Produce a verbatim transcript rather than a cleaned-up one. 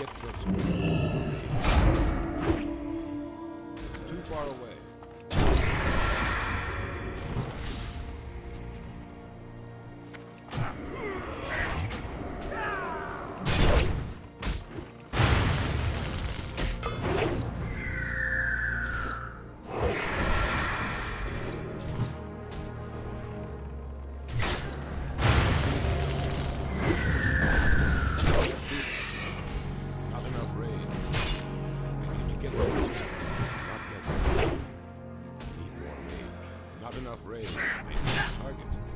Get closer. It's too far away. Enough rage to make a target.